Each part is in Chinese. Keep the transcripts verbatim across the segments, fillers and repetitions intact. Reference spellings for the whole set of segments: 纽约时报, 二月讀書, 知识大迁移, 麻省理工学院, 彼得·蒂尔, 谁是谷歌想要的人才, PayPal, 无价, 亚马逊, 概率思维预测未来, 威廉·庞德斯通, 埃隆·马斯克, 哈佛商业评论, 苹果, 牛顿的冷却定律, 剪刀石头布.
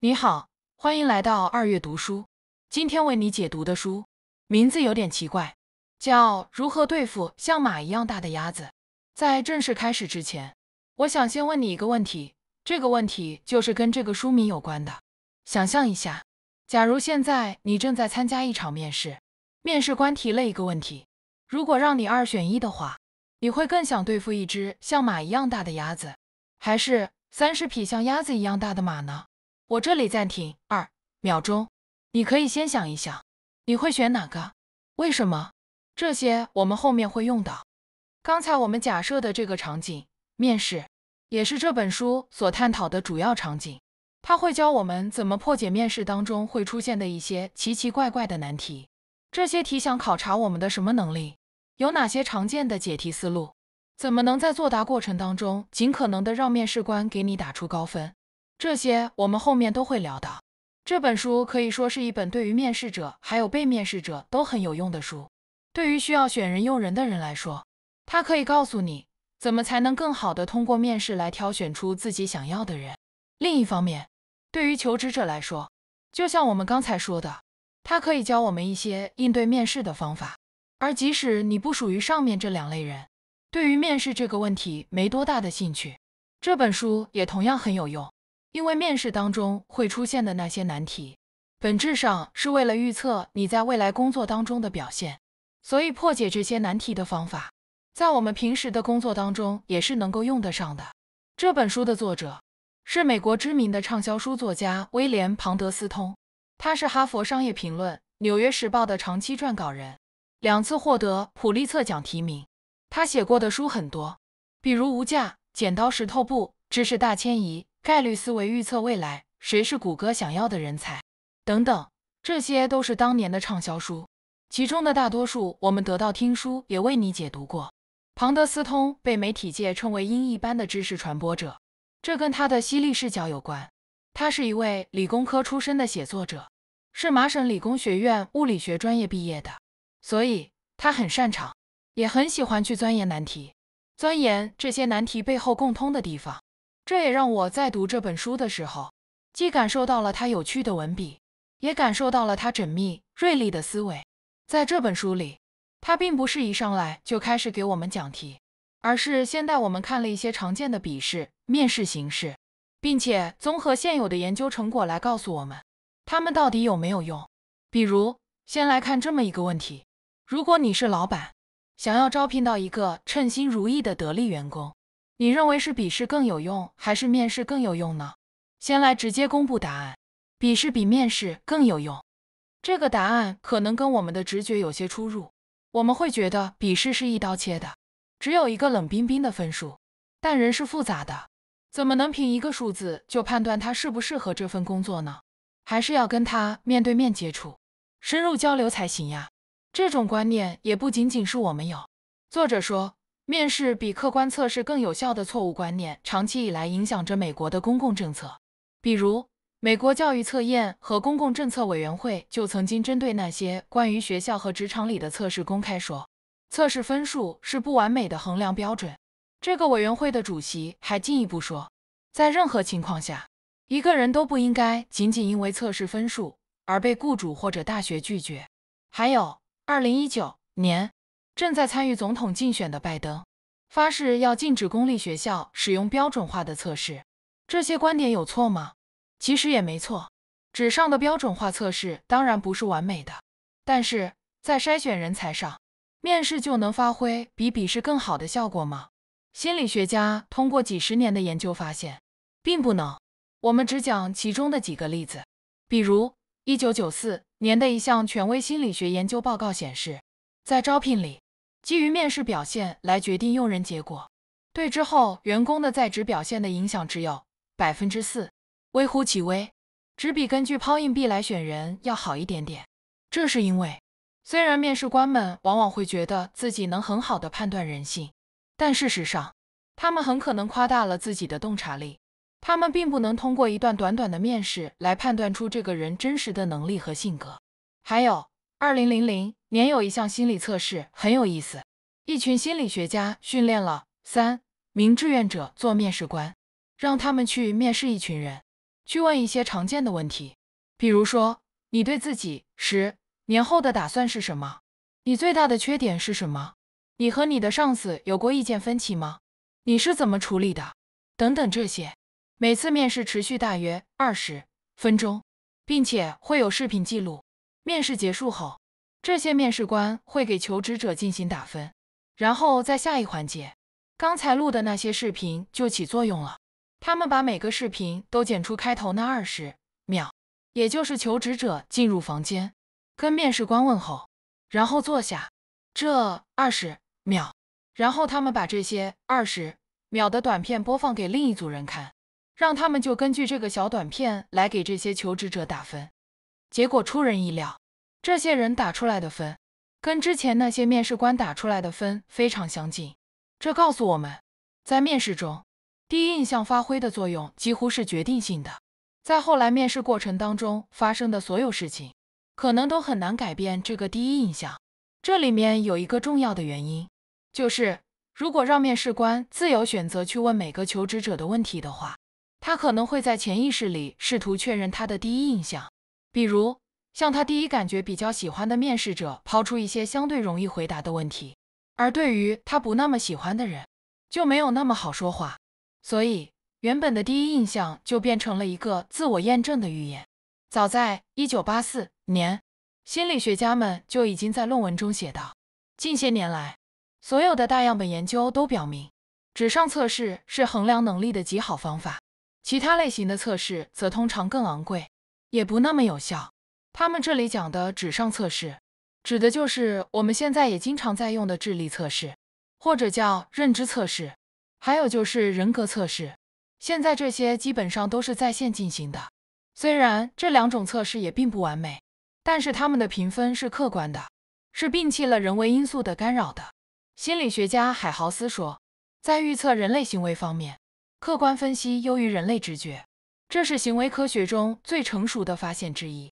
你好，欢迎来到二月读书。今天为你解读的书名字有点奇怪，叫《如何对付像马一样大的鸭子》。在正式开始之前，我想先问你一个问题，这个问题就是跟这个书名有关的。想象一下，假如现在你正在参加一场面试，面试官提了一个问题，如果让你二选一的话，你会更想对付一只像马一样大的鸭子，还是三十匹像鸭子一样大的马呢？我这里暂停二秒钟，你可以先想一想，你会选哪个？为什么？这些我们后面会用到。刚才我们假设的这个场景，面试，也是这本书所探讨的主要场景。它会教我们怎么破解面试当中会出现的一些奇奇怪怪的难题。这些题想考察我们的什么能力？有哪些常见的解题思路？怎么能在作答过程当中尽可能的让面试官给你打出高分？这些我们后面都会聊到。这本书可以说是一本对于面试者还有被面试者都很有用的书。对于需要选人用人的人来说，它可以告诉你怎么才能更好的通过面试来挑选出自己想要的人。另一方面，对于求职者来说，就像我们刚才说的，它可以教我们一些应对面试的方法。而即使你不属于上面这两类人，对于面试这个问题没多大的兴趣，这本书也同样很有用。因为面试当中会出现的那些难题，本质上是为了预测你在未来工作当中的表现，所以破解这些难题的方法，在我们平时的工作当中也是能够用得上的。这本书的作者是美国知名的畅销书作家威廉·庞德斯通，他是哈佛商业评论、纽约时报的长期撰稿人，两次获得普利策奖提名。他写过的书很多，比如《无价》《剪刀石头布》《知识大迁移》《概率思维预测未来》《谁是谷歌想要的人才》等等，这些都是当年的畅销书，其中的大多数我们得到听书也为你解读过。庞德斯通被媒体界称为鹰一般的知识传播者，这跟他的犀利视角有关。他是一位理工科出身的写作者，是麻省理工学院物理学专业毕业的，所以他很擅长也很喜欢去钻研难题，钻研这些难题背后共通的地方。这也让我在读这本书的时候，既感受到了他有趣的文笔，也感受到了他缜密、锐利的思维。在这本书里，他并不是一上来就开始给我们讲题，而是先带我们看了一些常见的笔试、面试形式，并且综合现有的研究成果来告诉我们，他们到底有没有用。比如，先来看这么一个问题：如果你是老板，想要招聘到一个称心如意的得力员工，你认为是笔试更有用还是面试更有用呢？先来直接公布答案，笔试比面试更有用。这个答案可能跟我们的直觉有些出入，我们会觉得笔试是一刀切的，只有一个冷冰冰的分数。但人是复杂的，怎么能凭一个数字就判断他适不适合这份工作呢？还是要跟他面对面接触，深入交流才行呀。这种观念也不仅仅是我们有。作者说，面试比客观测试更有效的错误观念长期以来影响着美国的公共政策。比如，美国教育测验和公共政策委员会就曾经针对那些关于学校和职场里的测试公开说，测试分数是不完美的衡量标准。这个委员会的主席还进一步说，在任何情况下，一个人都不应该仅仅因为测试分数而被雇主或者大学拒绝。还有，二零一九年正在参与总统竞选的拜登发誓要禁止公立学校使用标准化的测试。这些观点有错吗？其实也没错，纸上的标准化测试当然不是完美的，但是在筛选人才上，面试就能发挥比笔试更好的效果吗？心理学家通过几十年的研究发现，并不能。我们只讲其中的几个例子，比如一九九四年的一项权威心理学研究报告显示，在招聘里，基于面试表现来决定用人结果，对之后员工的在职表现的影响只有 百分之四， 微乎其微，只比根据抛硬币来选人要好一点点。这是因为，虽然面试官们往往会觉得自己能很好的判断人性，但事实上，他们很可能夸大了自己的洞察力，他们并不能通过一段短短的面试来判断出这个人真实的能力和性格。还有二零零零年有一项心理测试很有意思，一群心理学家训练了三名志愿者做面试官，让他们去面试一群人，去问一些常见的问题，比如说你对自己十年后的打算是什么？你最大的缺点是什么？你和你的上司有过意见分歧吗？你是怎么处理的？等等这些。每次面试持续大约二十分钟，并且会有视频记录。面试结束后，这些面试官会给求职者进行打分，然后在下一环节，刚才录的那些视频就起作用了。他们把每个视频都剪出开头那二十秒，也就是求职者进入房间，跟面试官问候，然后坐下这二十秒，然后他们把这些二十秒的短片播放给另一组人看，让他们就根据这个小短片来给这些求职者打分。结果出人意料，这些人打出来的分跟之前那些面试官打出来的分非常相近。这告诉我们，在面试中，第一印象发挥的作用几乎是决定性的，在后来面试过程当中发生的所有事情，可能都很难改变这个第一印象。这里面有一个重要的原因，就是如果让面试官自由选择去问每个求职者的问题的话，他可能会在潜意识里试图确认他的第一印象，比如像他第一感觉比较喜欢的面试者抛出一些相对容易回答的问题，而对于他不那么喜欢的人，就没有那么好说话。所以原本的第一印象就变成了一个自我验证的预言。早在一九八四年，心理学家们就已经在论文中写道，近些年来所有的大样本研究都表明，纸上测试是衡量能力的极好方法，其他类型的测试则通常更昂贵，也不那么有效。他们这里讲的纸上测试，指的就是我们现在也经常在用的智力测试，或者叫认知测试，还有就是人格测试，现在这些基本上都是在线进行的。虽然这两种测试也并不完美，但是他们的评分是客观的，是摒弃了人为因素的干扰的。心理学家海豪斯说，在预测人类行为方面，客观分析优于人类直觉，这是行为科学中最成熟的发现之一。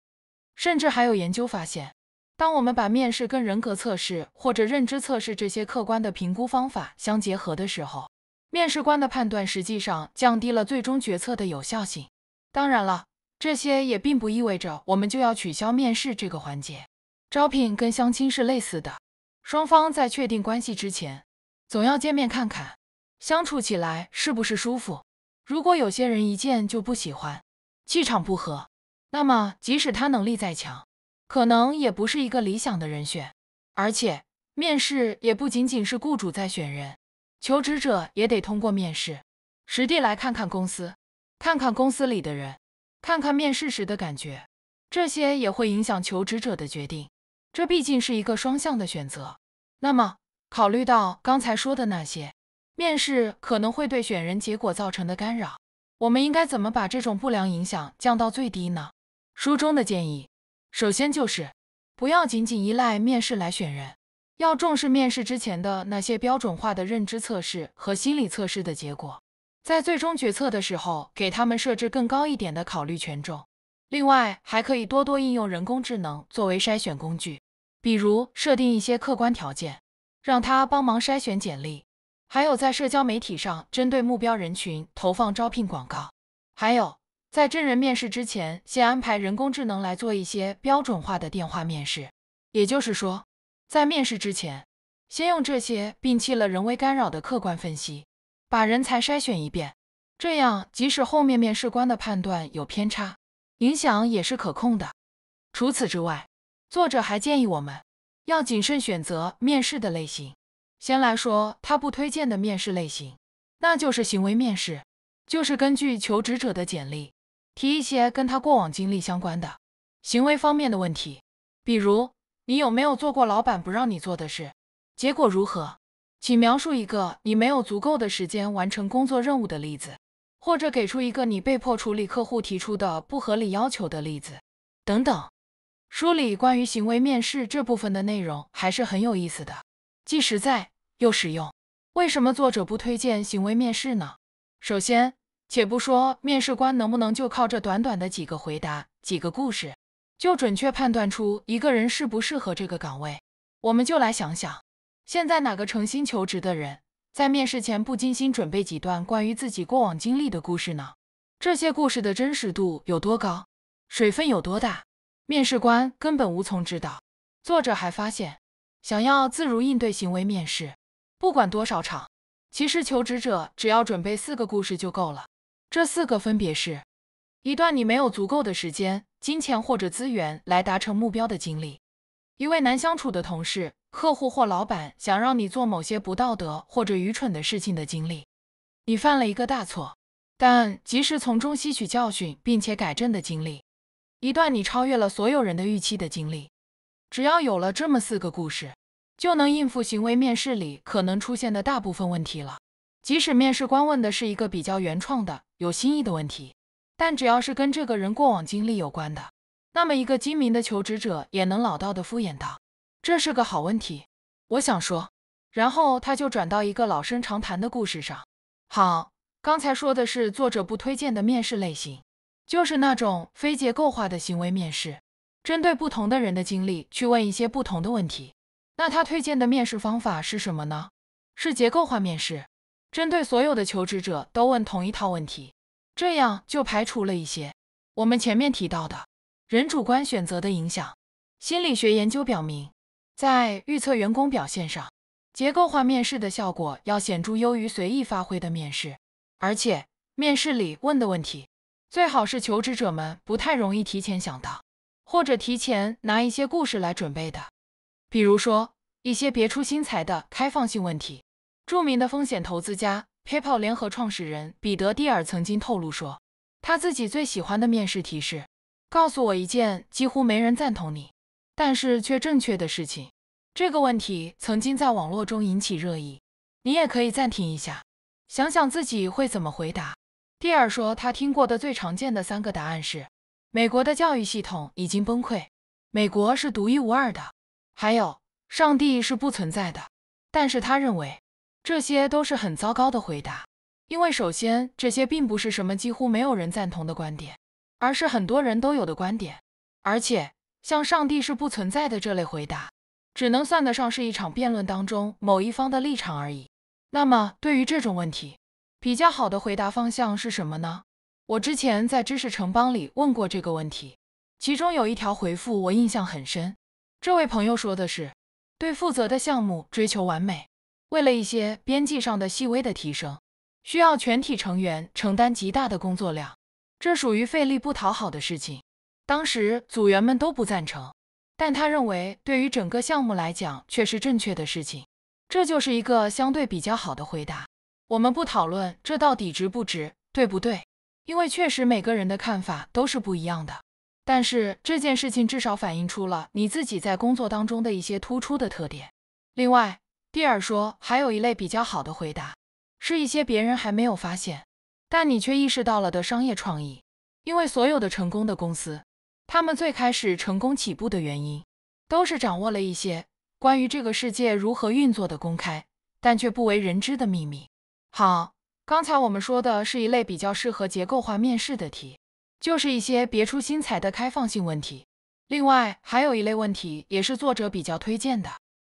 甚至还有研究发现，当我们把面试跟人格测试或者认知测试这些客观的评估方法相结合的时候，面试官的判断实际上降低了最终决策的有效性。当然了，这些也并不意味着我们就要取消面试这个环节。招聘跟相亲是类似的，双方在确定关系之前，总要见面看看，相处起来是不是舒服。如果有些人一见就不喜欢，气场不合，那么即使他能力再强，可能也不是一个理想的人选。而且，面试也不仅仅是雇主在选人，求职者也得通过面试，实地来看看公司，看看公司里的人，看看面试时的感觉，这些也会影响求职者的决定。这毕竟是一个双向的选择。那么，考虑到刚才说的那些，面试可能会对选人结果造成的干扰，我们应该怎么把这种不良影响降到最低呢？书中的建议，首先就是不要仅仅依赖面试来选人，要重视面试之前的那些标准化的认知测试和心理测试的结果，在最终决策的时候给他们设置更高一点的考虑权重。另外，还可以多多应用人工智能作为筛选工具，比如设定一些客观条件，让它帮忙筛选简历，还有在社交媒体上针对目标人群投放招聘广告，还有在真人面试之前先安排人工智能来做一些标准化的电话面试。也就是说，在面试之前，先用这些摒弃了人为干扰的客观分析，把人才筛选一遍，这样即使后面面试官的判断有偏差，影响也是可控的。除此之外，作者还建议我们要谨慎选择面试的类型。先来说他不推荐的面试类型，那就是行为面试，就是根据求职者的简历，提一些跟他过往经历相关的行为方面的问题，比如你有没有做过老板不让你做的事？结果如何？请描述一个你没有足够的时间完成工作任务的例子，或者给出一个你被迫处理客户提出的不合理要求的例子，等等。梳理关于行为面试这部分的内容还是很有意思的，既实在又实用。为什么作者不推荐行为面试呢？首先，且不说面试官能不能就靠这短短的几个回答、几个故事，就准确判断出一个人适不适合这个岗位，我们就来想想，现在哪个诚心求职的人在面试前不精心准备几段关于自己过往经历的故事呢？这些故事的真实度有多高，水分有多大，面试官根本无从知道。作者还发现，想要自如应对行为面试，不管多少场，其实求职者只要准备四个故事就够了。这四个分别是：一段你没有足够的时间、金钱或者资源来达成目标的经历；一位难相处的同事、客户或老板想让你做某些不道德或者愚蠢的事情的经历；你犯了一个大错，但及时从中吸取教训并且改正的经历；一段你超越了所有人的预期的经历。只要有了这么四个故事，就能应付行为面试里可能出现的大部分问题了。即使面试官问的是一个比较原创的、有新意的问题，但只要是跟这个人过往经历有关的，那么一个精明的求职者也能老道的敷衍道：“这是个好问题，我想说。”然后他就转到一个老生常谈的故事上。好，刚才说的是作者不推荐的面试类型，就是那种非结构化的行为面试，针对不同的人的经历去问一些不同的问题。那他推荐的面试方法是什么呢？是结构化面试，针对所有的求职者都问同一套问题，这样就排除了一些我们前面提到的人主观选择的影响。心理学研究表明，在预测员工表现上，结构化面试的效果要显著优于随意发挥的面试。而且面试里问的问题最好是求职者们不太容易提前想到，或者提前拿一些故事来准备的，比如说一些别出心裁的开放性问题。著名的风险投资家 PayPal 联合创始人彼得·蒂尔曾经透露说，他自己最喜欢的面试题是：告诉我一件几乎没人赞同你，但是却正确的事情。这个问题曾经在网络中引起热议。你也可以暂停一下，想想自己会怎么回答。蒂尔说，他听过的最常见的三个答案是：美国的教育系统已经崩溃，美国是独一无二的，还有上帝是不存在的。但是他认为这些都是很糟糕的回答，因为首先这些并不是什么几乎没有人赞同的观点，而是很多人都有的观点。而且像上帝是不存在的这类回答，只能算得上是一场辩论当中某一方的立场而已。那么对于这种问题，比较好的回答方向是什么呢？我之前在知识城邦里问过这个问题，其中有一条回复我印象很深。这位朋友说的是：对负责的项目追求完美，为了一些边际上的细微的提升，需要全体成员承担极大的工作量，这属于费力不讨好的事情。当时组员们都不赞成，但他认为对于整个项目来讲却是正确的事情。这就是一个相对比较好的回答。我们不讨论这到底值不值，对不对，因为确实每个人的看法都是不一样的，但是这件事情至少反映出了你自己在工作当中的一些突出的特点。另外，蒂尔说还有一类比较好的回答，是一些别人还没有发现但你却意识到了的商业创意。因为所有的成功的公司，他们最开始成功起步的原因都是掌握了一些关于这个世界如何运作的公开但却不为人知的秘密。好，刚才我们说的是一类比较适合结构化面试的题，就是一些别出心裁的开放性问题。另外还有一类问题也是作者比较推荐的，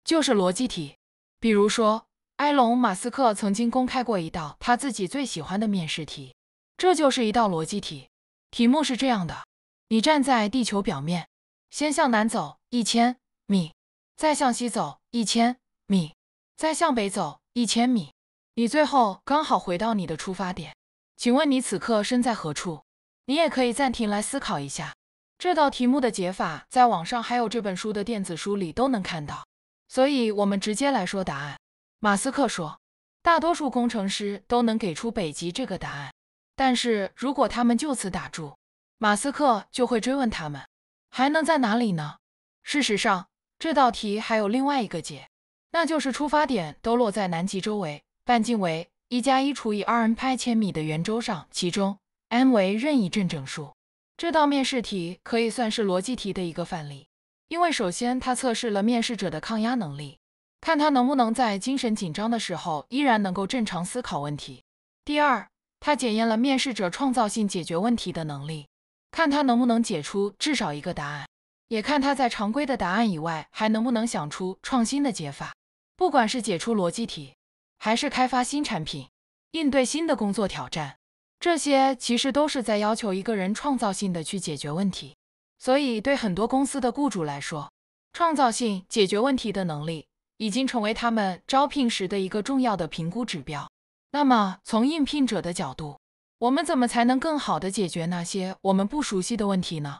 就是逻辑题。比如说埃隆·马斯克曾经公开过一道他自己最喜欢的面试题，这就是一道逻辑题。题目是这样的：你站在地球表面，先向南走一千米，再向西走一千米，再向北走一千米，你最后刚好回到你的出发点，请问你此刻身在何处？你也可以暂停来思考一下。这道题目的解法在网上还有这本书的电子书里都能看到，所以我们直接来说答案。马斯克说，大多数工程师都能给出北极这个答案，但是如果他们就此打住，马斯克就会追问他们还能在哪里呢？事实上这道题还有另外一个解，那就是出发点都落在南极周围，半径为一加一除以二 n 派千米的圆周上，其中 n 为任意正整数。这道面试题可以算是逻辑题的一个范例，因为首先它测试了面试者的抗压能力，看他能不能在精神紧张的时候依然能够正常思考问题。第二，它检验了面试者创造性解决问题的能力，看他能不能解出至少一个答案，也看他在常规的答案以外还能不能想出创新的解法。不管是解出逻辑题，还是开发新产品，应对新的工作挑战，这些其实都是在要求一个人创造性的去解决问题。所以，对很多公司的雇主来说，创造性解决问题的能力已经成为他们招聘时的一个重要的评估指标。那么，从应聘者的角度，我们怎么才能更好地解决那些我们不熟悉的问题呢？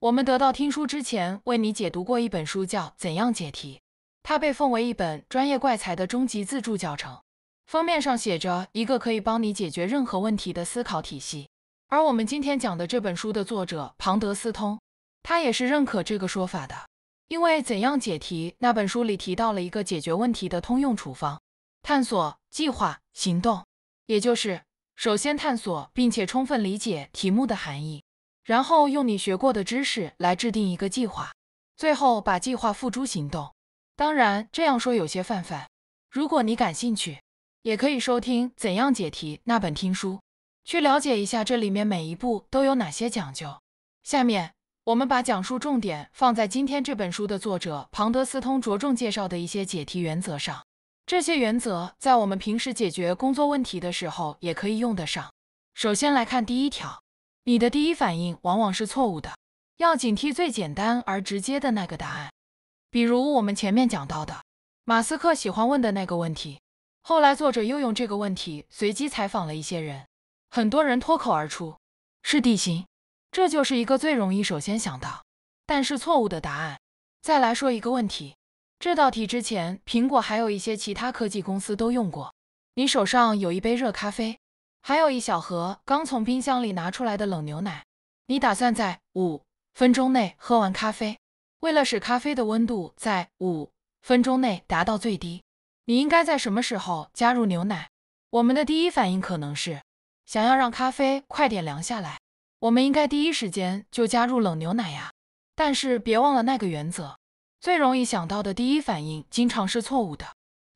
我们得到听书之前为你解读过一本书，叫《怎样解题》，它被奉为一本专业怪才的终极自助教程。封面上写着一个可以帮你解决任何问题的思考体系。而我们今天讲的这本书的作者庞德斯通，他也是认可这个说法的。因为《怎样解题》那本书里提到了一个解决问题的通用处方：探索、计划、行动。也就是首先探索并且充分理解题目的含义，然后用你学过的知识来制定一个计划，最后把计划付诸行动。当然，这样说有些泛泛，如果你感兴趣，也可以收听《怎样解题》那本听书，去了解一下这里面每一步都有哪些讲究。下面我们把讲述重点放在今天这本书的作者庞德斯通着重介绍的一些解题原则上。这些原则在我们平时解决工作问题的时候也可以用得上。首先来看第一条，你的第一反应往往是错误的，要警惕最简单而直接的那个答案。比如我们前面讲到的马斯克喜欢问的那个问题，后来作者又用这个问题随机采访了一些人，很多人脱口而出是地形。这就是一个最容易首先想到，但是错误的答案。再来说一个问题，这道题之前，苹果还有一些其他科技公司都用过。你手上有一杯热咖啡，还有一小盒刚从冰箱里拿出来的冷牛奶，你打算在五分钟内喝完咖啡。为了使咖啡的温度在五分钟内达到最低，你应该在什么时候加入牛奶？我们的第一反应可能是，想要让咖啡快点凉下来，我们应该第一时间就加入冷牛奶呀。但是别忘了那个原则，最容易想到的第一反应经常是错误的。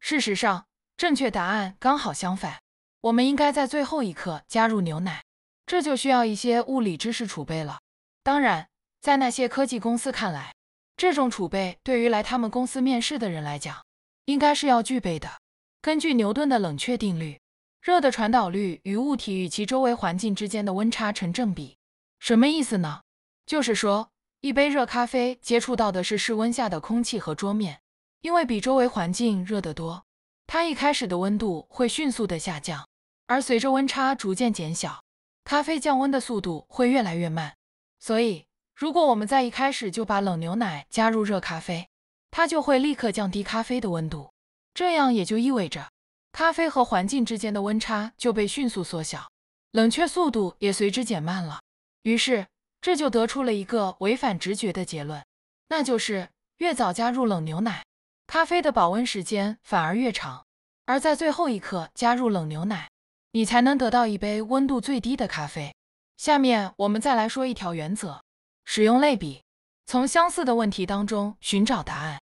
事实上，正确答案刚好相反，我们应该在最后一刻加入牛奶。这就需要一些物理知识储备了。当然，在那些科技公司看来，这种储备对于来他们公司面试的人来讲，应该是要具备的。根据牛顿的冷却定律，热的传导率与物体与其周围环境之间的温差成正比。什么意思呢？就是说，一杯热咖啡接触到的是室温下的空气和桌面，因为比周围环境热得多，它一开始的温度会迅速的下降，而随着温差逐渐减小，咖啡降温的速度会越来越慢。所以，如果我们在一开始就把冷牛奶加入热咖啡，它就会立刻降低咖啡的温度。这样也就意味着，咖啡和环境之间的温差就被迅速缩小，冷却速度也随之减慢了。于是这就得出了一个违反直觉的结论，那就是越早加入冷牛奶，咖啡的保温时间反而越长，而在最后一刻加入冷牛奶，你才能得到一杯温度最低的咖啡。下面我们再来说一条原则，使用类比，从相似的问题当中寻找答案。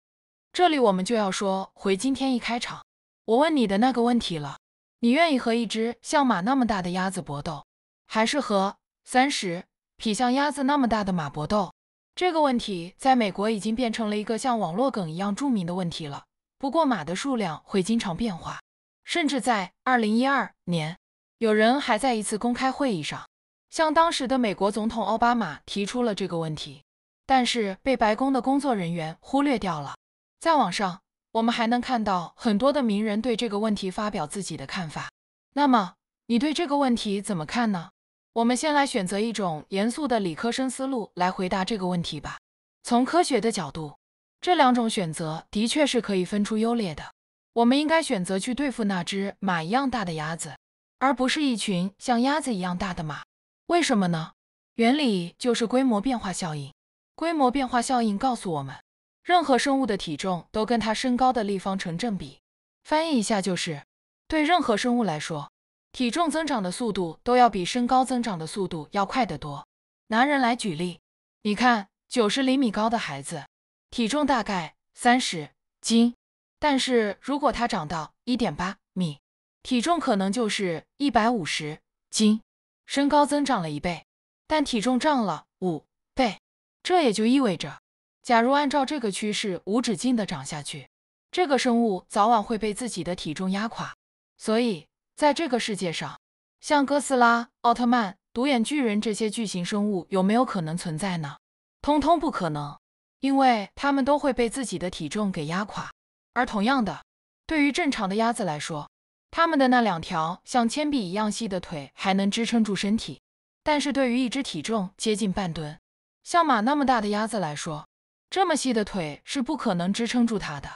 这里我们就要说回今天一开场我问你的那个问题了，你愿意和一只像马那么大的鸭子搏斗，还是和三十匹像鸭子那么大的马搏斗？这个问题在美国已经变成了一个像网络梗一样著名的问题了。不过马的数量会经常变化，甚至在二零一二年，有人还在一次公开会议上向当时的美国总统奥巴马提出了这个问题，但是被白宫的工作人员忽略掉了。在网上我们还能看到很多的名人对这个问题发表自己的看法。那么，你对这个问题怎么看呢？我们先来选择一种严肃的理科生思路来回答这个问题吧。从科学的角度，这两种选择的确是可以分出优劣的。我们应该选择去对付那只马一样大的鸭子，而不是一群像鸭子一样大的马。为什么呢？原理就是规模变化效应。规模变化效应告诉我们，任何生物的体重都跟它身高的立方成正比，翻译一下就是，对任何生物来说，体重增长的速度都要比身高增长的速度要快得多。拿人来举例，你看九十厘米高的孩子，体重大概三十斤，但是如果他长到 一点八米，体重可能就是一百五十斤，身高增长了一倍，但体重涨了五倍。这也就意味着，假如按照这个趋势无止境地涨下去，这个生物早晚会被自己的体重压垮。所以在这个世界上，像哥斯拉、奥特曼、独眼巨人这些巨型生物有没有可能存在呢？通通不可能，因为它们都会被自己的体重给压垮。而同样的，对于正常的鸭子来说，它们的那两条像铅笔一样细的腿还能支撑住身体，但是对于一只体重接近半吨、像马那么大的鸭子来说，这么细的腿是不可能支撑住它的，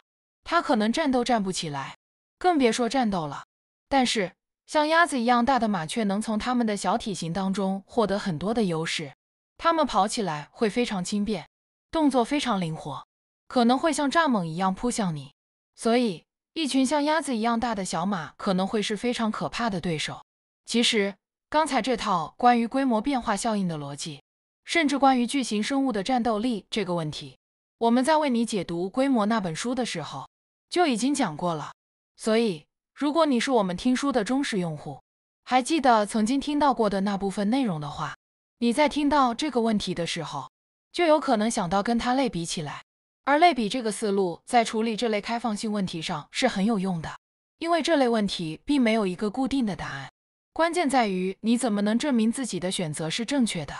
它可能站都站不起来，更别说战斗了。但是像鸭子一样大的马却能从它们的小体型当中获得很多的优势，它们跑起来会非常轻便，动作非常灵活，可能会像蚱蜢一样扑向你。所以，一群像鸭子一样大的小马可能会是非常可怕的对手。其实，刚才这套关于规模变化效应的逻辑，甚至关于巨型生物的战斗力这个问题，我们在为你解读《规模》那本书的时候就已经讲过了。所以，如果你是我们听书的忠实用户，还记得曾经听到过的那部分内容的话，你在听到这个问题的时候，就有可能想到跟它类比起来。而类比这个思路在处理这类开放性问题上是很有用的，因为这类问题并没有一个固定的答案，关键在于你怎么能证明自己的选择是正确的。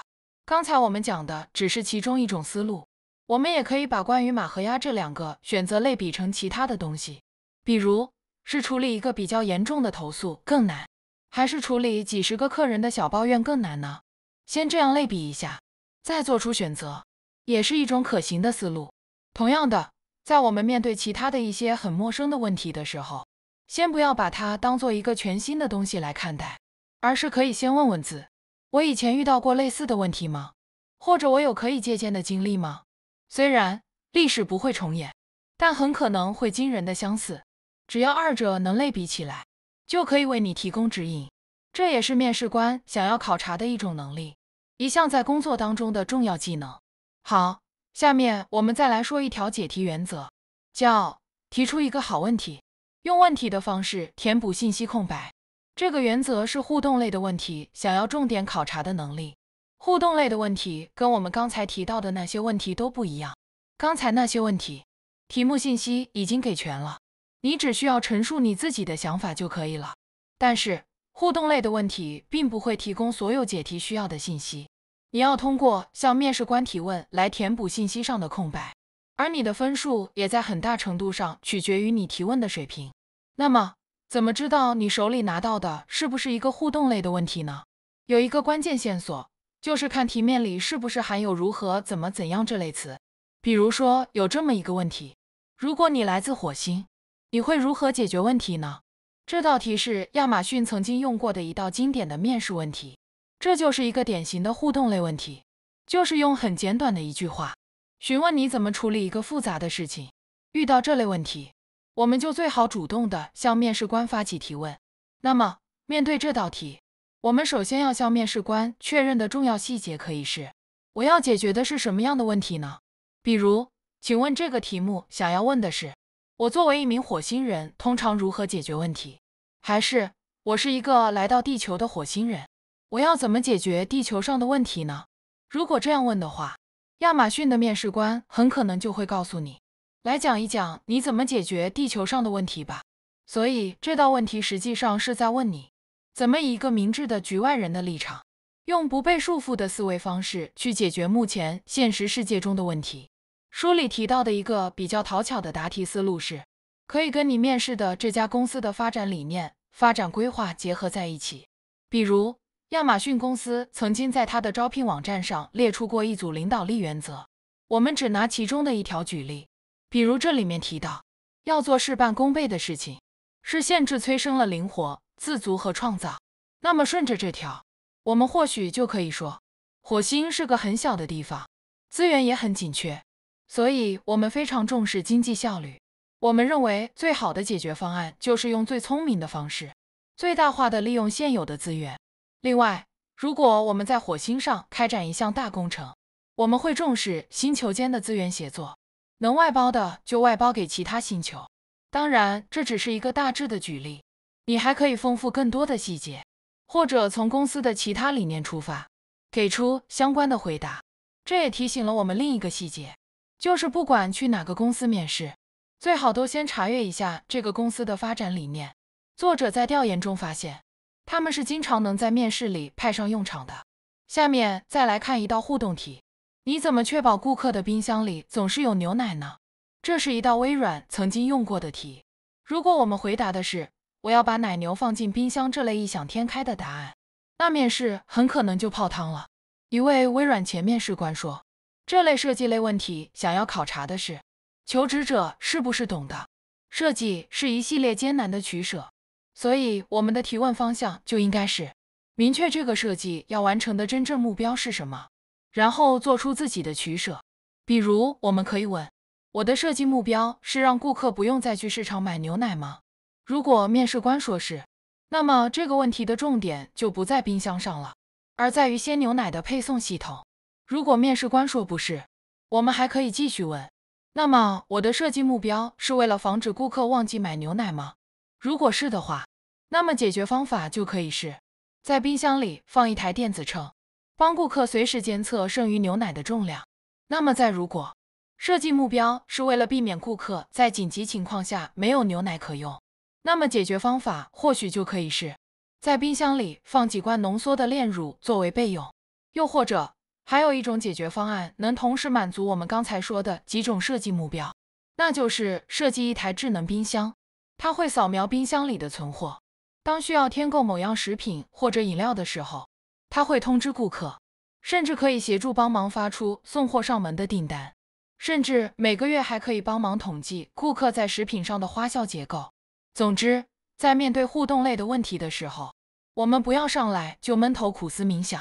刚才我们讲的只是其中一种思路，我们也可以把关于马和鸭这两个选择类比成其他的东西，比如是处理一个比较严重的投诉更难，还是处理几十个客人的小抱怨更难呢？先这样类比一下，再做出选择，也是一种可行的思路。同样的，在我们面对其他的一些很陌生的问题的时候，先不要把它当做一个全新的东西来看待，而是可以先问问自：我以前遇到过类似的问题吗？或者我有可以借鉴的经历吗？虽然历史不会重演，但很可能会惊人的相似。只要二者能类比起来，就可以为你提供指引。这也是面试官想要考察的一种能力，一项在工作当中的重要技能。好，下面我们再来说一条解题原则，叫提出一个好问题，用问题的方式填补信息空白。这个原则是互动类的问题想要重点考察的能力。互动类的问题跟我们刚才提到的那些问题都不一样。刚才那些问题，题目信息已经给全了，你只需要陈述你自己的想法就可以了。但是互动类的问题并不会提供所有解题需要的信息，你要通过向面试官提问来填补信息上的空白，而你的分数也在很大程度上取决于你提问的水平。那么怎么知道你手里拿到的是不是一个互动类的问题呢？有一个关键线索，就是看题面里是不是含有如何、怎么、怎样这类词。比如说有这么一个问题，如果你来自火星，你会如何解决问题呢？这道题是亚马逊曾经用过的一道经典的面试问题，这就是一个典型的互动类问题，就是用很简短的一句话询问你怎么处理一个复杂的事情。遇到这类问题，我们就最好主动的向面试官发起提问。那么面对这道题，我们首先要向面试官确认的重要细节可以是：我要解决的是什么样的问题呢？比如，请问这个题目想要问的是我作为一名火星人通常如何解决问题，还是我是一个来到地球的火星人，我要怎么解决地球上的问题呢？如果这样问的话，亚马逊的面试官很可能就会告诉你，来讲一讲你怎么解决地球上的问题吧。所以这道问题实际上是在问你，怎么以一个明智的局外人的立场，用不被束缚的思维方式去解决目前现实世界中的问题。书里提到的一个比较讨巧的答题思路是，可以跟你面试的这家公司的发展理念、发展规划结合在一起。比如，亚马逊公司曾经在它的招聘网站上列出过一组领导力原则，我们只拿其中的一条举例。比如这里面提到，要做事半功倍的事情，是限制催生了灵活、自足和创造。那么顺着这条，我们或许就可以说，火星是个很小的地方，资源也很紧缺，所以我们非常重视经济效率，我们认为最好的解决方案就是用最聪明的方式，最大化的利用现有的资源。另外，如果我们在火星上开展一项大工程，我们会重视星球间的资源协作，能外包的就外包给其他星球。当然，这只是一个大致的举例，你还可以丰富更多的细节，或者从公司的其他理念出发，给出相关的回答。这也提醒了我们另一个细节，就是不管去哪个公司面试，最好都先查阅一下这个公司的发展理念。作者在调研中发现，他们是经常能在面试里派上用场的。下面再来看一道互动题：你怎么确保顾客的冰箱里总是有牛奶呢？这是一道微软曾经用过的题。如果我们回答的是“我要把奶牛放进冰箱”这类异想天开的答案，那面试很可能就泡汤了。一位微软前面试官说，这类设计类问题想要考察的是求职者是不是懂得设计是一系列艰难的取舍，所以我们的提问方向就应该是明确这个设计要完成的真正目标是什么，然后做出自己的取舍。比如我们可以问，我的设计目标是让顾客不用再去市场买牛奶吗？如果面试官说是，那么这个问题的重点就不在冰箱上了，而在于鲜牛奶的配送系统。如果面试官说不是，我们还可以继续问，那么我的设计目标是为了防止顾客忘记买牛奶吗？如果是的话，那么解决方法就可以是在冰箱里放一台电子秤，帮顾客随时监测剩余牛奶的重量。那么再如果设计目标是为了避免顾客在紧急情况下没有牛奶可用，那么解决方法或许就可以是在冰箱里放几罐浓缩的炼乳作为备用。又或者还有一种解决方案能同时满足我们刚才说的几种设计目标，那就是设计一台智能冰箱，它会扫描冰箱里的存货，当需要添购某样食品或者饮料的时候，它会通知顾客，甚至可以协助帮忙发出送货上门的订单，甚至每个月还可以帮忙统计顾客在食品上的花销结构。总之，在面对互动类的问题的时候，我们不要上来就闷头苦思冥想，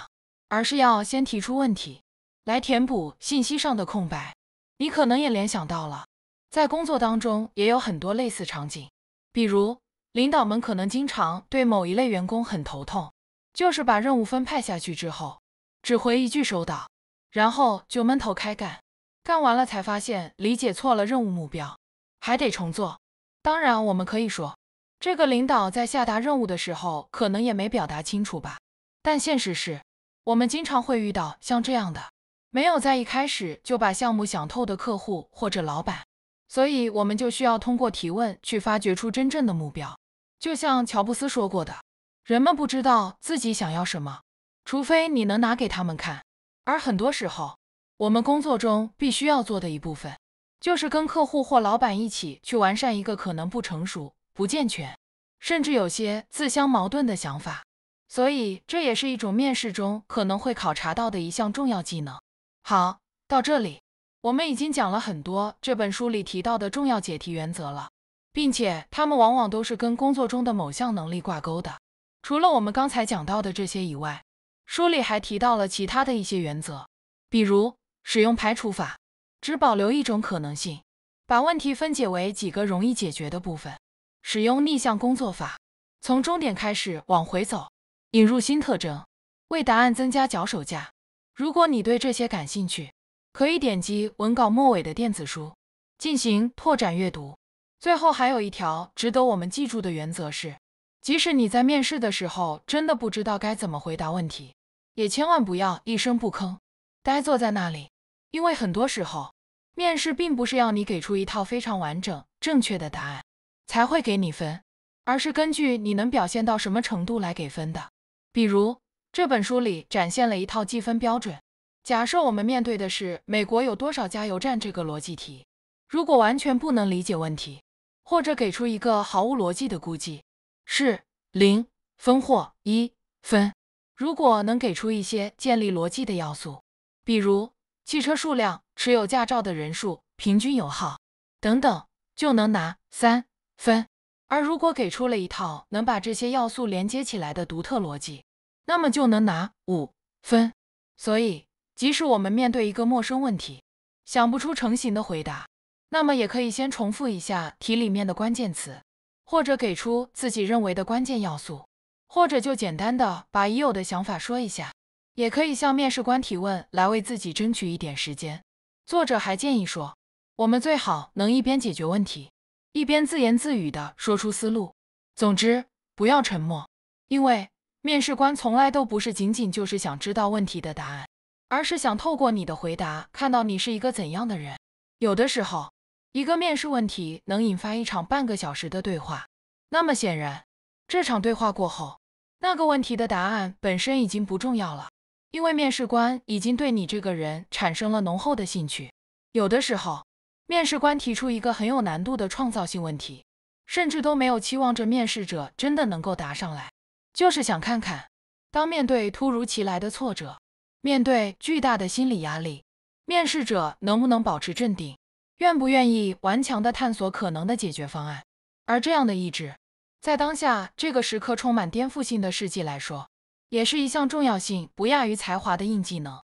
而是要先提出问题，来填补信息上的空白。你可能也联想到了，在工作当中也有很多类似场景，比如领导们可能经常对某一类员工很头痛，就是把任务分派下去之后，只回一句收到，然后就闷头开干，干完了才发现理解错了任务目标，还得重做。当然我们可以说，这个领导在下达任务的时候可能也没表达清楚吧。但现实是，我们经常会遇到像这样的没有在一开始就把项目想透的客户或者老板，所以我们就需要通过提问去发掘出真正的目标。就像乔布斯说过的，人们不知道自己想要什么，除非你能拿给他们看。而很多时候，我们工作中必须要做的一部分就是跟客户或老板一起去完善一个可能不成熟、不健全，甚至有些自相矛盾的想法。所以这也是一种面试中可能会考察到的一项重要技能。好，到这里我们已经讲了很多这本书里提到的重要解题原则了，并且它们往往都是跟工作中的某项能力挂钩的。除了我们刚才讲到的这些以外，书里还提到了其他的一些原则，比如使用排除法，只保留一种可能性，把问题分解为几个容易解决的部分；使用逆向工作法，从终点开始往回走；引入新特征，为答案增加脚手架。如果你对这些感兴趣，可以点击文稿末尾的电子书进行拓展阅读。最后还有一条值得我们记住的原则是，即使你在面试的时候真的不知道该怎么回答问题，也千万不要一声不吭，呆坐在那里。因为很多时候，面试并不是要你给出一套非常完整、正确的答案才会给你分，而是根据你能表现到什么程度来给分的。比如，这本书里展现了一套计分标准。假设我们面对的是美国有多少加油站这个逻辑题，如果完全不能理解问题，或者给出一个毫无逻辑的估计，是零分或一分。如果能给出一些建立逻辑的要素，比如汽车数量、持有驾照的人数、平均油耗等等，就能拿三分。而如果给出了一套能把这些要素连接起来的独特逻辑，那么就能拿五分。所以，即使我们面对一个陌生问题，想不出成型的回答，那么也可以先重复一下题里面的关键词，或者给出自己认为的关键要素，或者就简单的把已有的想法说一下。也可以向面试官提问来为自己争取一点时间。作者还建议说，我们最好能一边解决问题，一边自言自语地说出思路。总之，不要沉默，因为面试官从来都不是仅仅就是想知道问题的答案，而是想透过你的回答看到你是一个怎样的人。有的时候，一个面试问题能引发一场半个小时的对话。那么显然，这场对话过后，那个问题的答案本身已经不重要了，因为面试官已经对你这个人产生了浓厚的兴趣。有的时候，面试官提出一个很有难度的创造性问题，甚至都没有期望着面试者真的能够答上来，就是想看看，当面对突如其来的挫折，面对巨大的心理压力，面试者能不能保持镇定，愿不愿意顽强地探索可能的解决方案。而这样的意志，在当下这个时刻充满颠覆性的事迹来说，也是一项重要性不亚于才华的硬技能。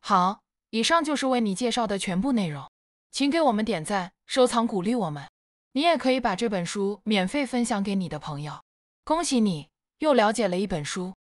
好，以上就是为你介绍的全部内容，请给我们点赞、收藏鼓励我们。你也可以把这本书免费分享给你的朋友。恭喜你，又了解了一本书。